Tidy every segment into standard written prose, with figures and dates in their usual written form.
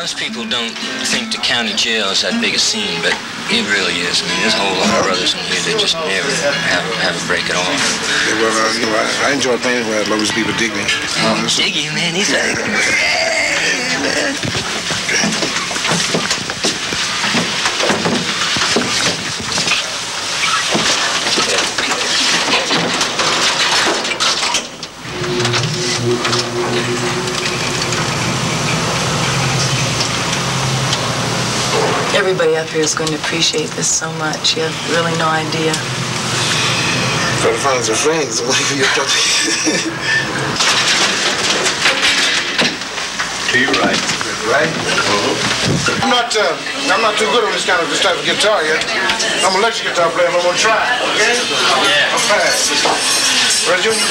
Most people don't think the county jail is that big a scene, but it really is. I mean, there's a whole lot of brothers in here that just never have a break at all. Yeah, well, you know, I enjoy playing with as long as people dig me. Diggy, man, he's like... Everybody up here is going to appreciate this so much. You have really no idea. For the fans and friends, to your right. Right? Mm-hmm. I'm not too good on this kind of this type of guitar yet. I'm an electric guitar player, but I'm gonna try. Okay? Yeah. I'm fast. Ready, Junior?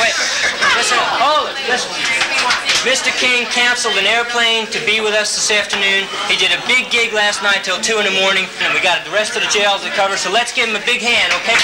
wait. Listen, hold it. Listen. Mr. King canceled an airplane to be with us this afternoon. He did a big gig last night till 2 in the morning, and we got the rest of the jails to cover, so let's give him a big hand, okay?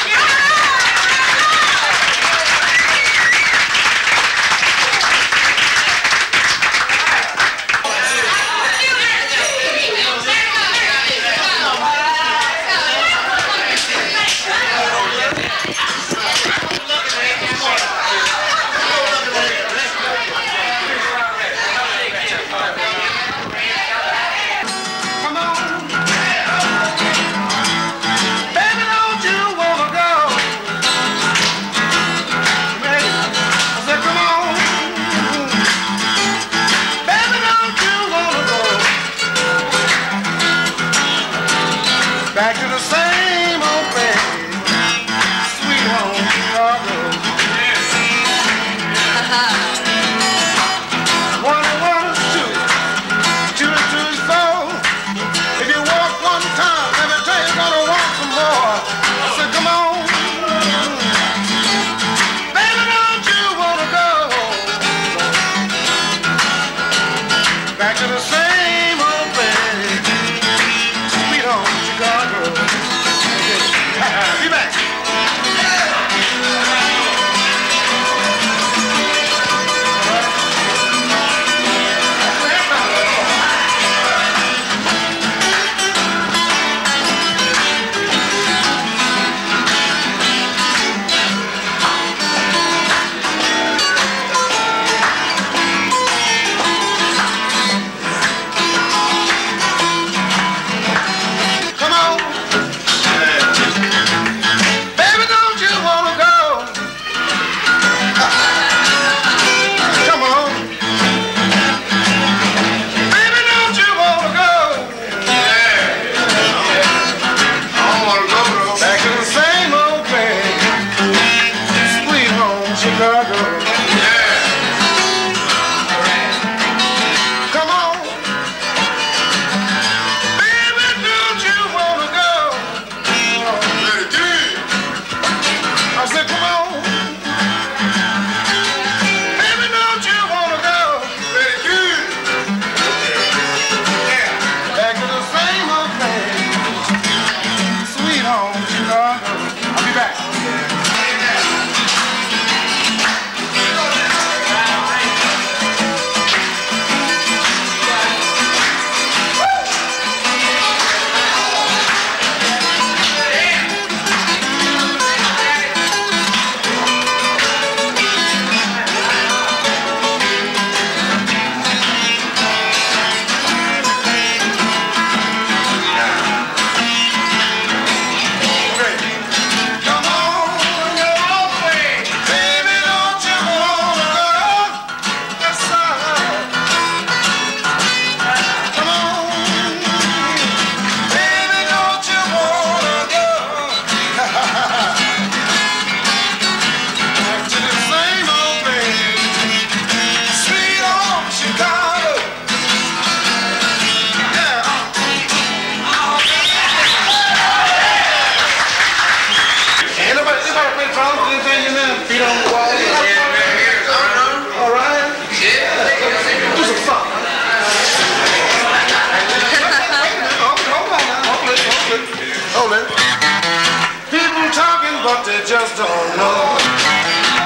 Just don't know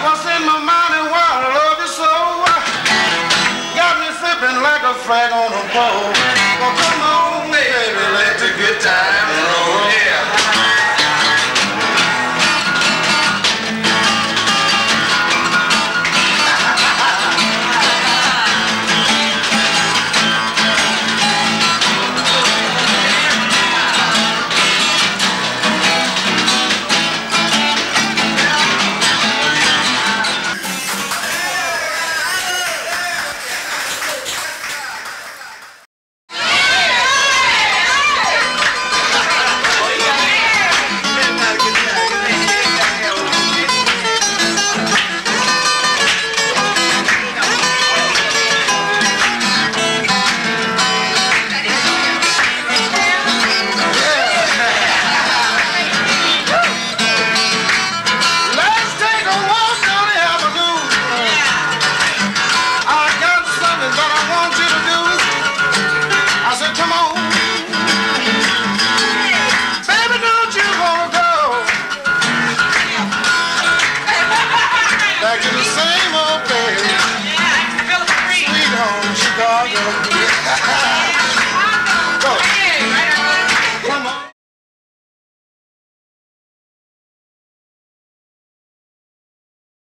what's in my mind and why I love you so. Got me slipping like a flag on a pole. Well, come on, baby, let the good time roll.